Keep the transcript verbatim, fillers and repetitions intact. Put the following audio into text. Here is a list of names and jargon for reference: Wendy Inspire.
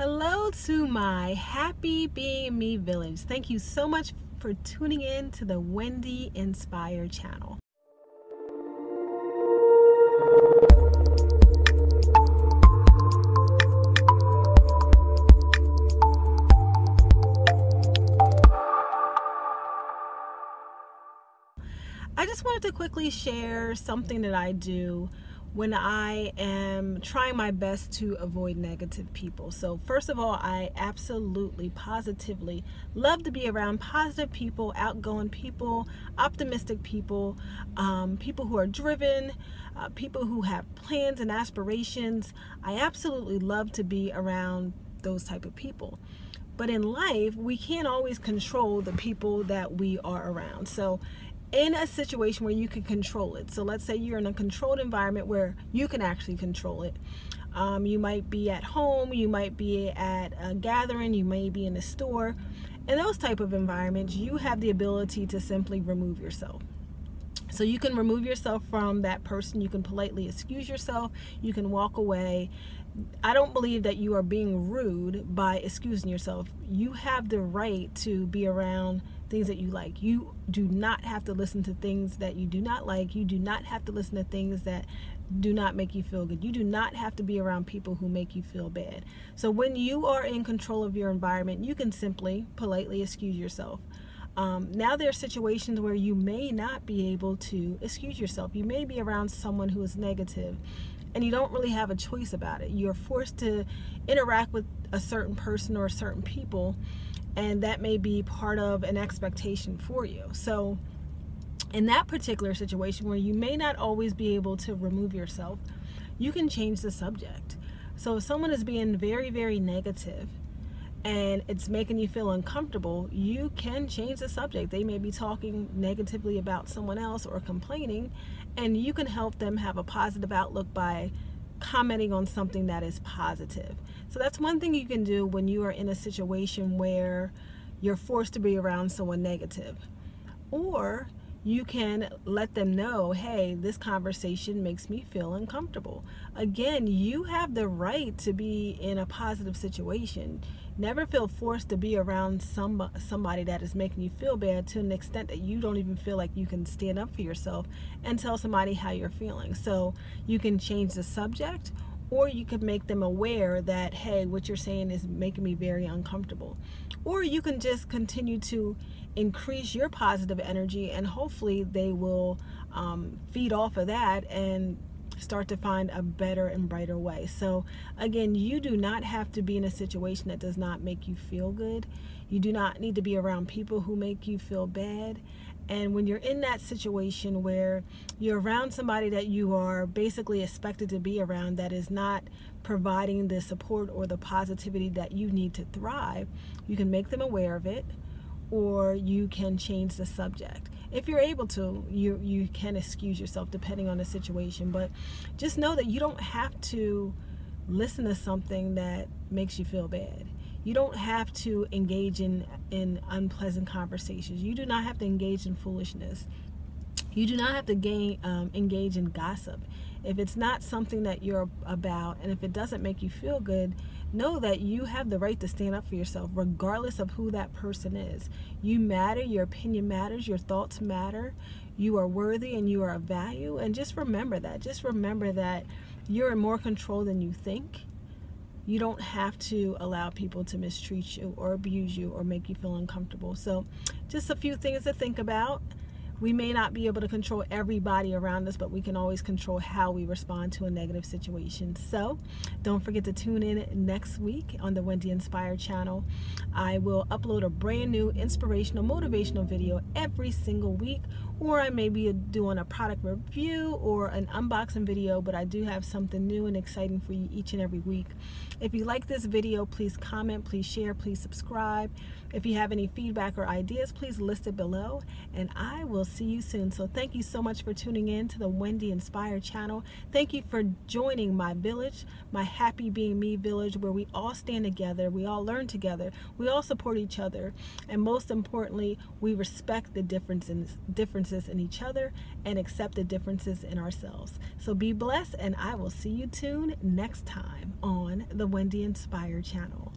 Hello to my happy being me village. Thank you so much for tuning in to the Wendy Inspire channel. I just wanted to quickly share something that I do when I am trying my best to avoid negative people. So first of all, I absolutely, positively love to be around positive people, outgoing people, optimistic people, um, people who are driven, uh, people who have plans and aspirations. I absolutely love to be around those type of people. But in life, we can't always control the people that we are around. So in a situation where you can control it, so let's say you're in a controlled environment where you can actually control it, um, you might be at home, you might be at a gathering, you may be in a store. In those type of environments, you have the ability to simply remove yourself. So you can remove yourself from that person, you can politely excuse yourself, you can walk away. I don't believe that you are being rude by excusing yourself. You have the right to be around things that you like. You do not have to listen to things that you do not like. You do not have to listen to things that do not make you feel good. You do not have to be around people who make you feel bad. So when you are in control of your environment, you can simply politely excuse yourself. Um, now there are situations where you may not be able to excuse yourself. You may be around someone who is negative, and you don't really have a choice about it. You're forced to interact with a certain person or certain people, and that may be part of an expectation for you. So in that particular situation where you may not always be able to remove yourself, you can change the subject. So if someone is being very, very negative and it's making you feel uncomfortable, you can change the subject. They may be talking negatively about someone else or complaining, and you can help them have a positive outlook by commenting on something that is positive. So that's one thing you can do when you are in a situation where you're forced to be around someone negative. Or you can let them know, hey, this conversation makes me feel uncomfortable. Again, you have the right to be in a positive situation. Never feel forced to be around some, somebody that is making you feel bad to an extent that you don't even feel like you can stand up for yourself and tell somebody how you're feeling. So you can change the subject, or you can make them aware that, hey, what you're saying is making me very uncomfortable. Or you can just continue to increase your positive energy, and hopefully they will um, feed off of that and start to find a better and brighter way. So again, you do not have to be in a situation that does not make you feel good. You do not need to be around people who make you feel bad. And when you're in that situation where you're around somebody that you are basically expected to be around, that is not providing the support or the positivity that you need to thrive, you can make them aware of it, or you can change the subject. If you're able to, you, you can excuse yourself depending on the situation, but just know that you don't have to listen to something that makes you feel bad. You don't have to engage in, in unpleasant conversations. You do not have to engage in foolishness. You do not have to gain, um, engage in gossip. If it's not something that you're about, and if it doesn't make you feel good, know that you have the right to stand up for yourself regardless of who that person is. You matter, your opinion matters, your thoughts matter, you are worthy and you are of value. And just remember that. Just remember that you're in more control than you think. You don't have to allow people to mistreat you or abuse you or make you feel uncomfortable. So just a few things to think about. We may not be able to control everybody around us, but we can always control how we respond to a negative situation. So don't forget to tune in next week on the Wendy Inspire channel. I will upload a brand new inspirational, motivational video every single week, or I may be doing a product review or an unboxing video, but I do have something new and exciting for you each and every week. If you like this video, please comment, please share, please subscribe. If you have any feedback or ideas, please list it below, and I will see you soon. So thank you so much for tuning in to the Wendy Inspire channel. Thank you for joining my village, my happy being me village, where we all stand together, we all learn together, we all support each other, and most importantly, we respect the differences, differences differences in each other and accept the differences in ourselves. So be blessed, and I will see you tuned next time on the Wendy Inspire channel.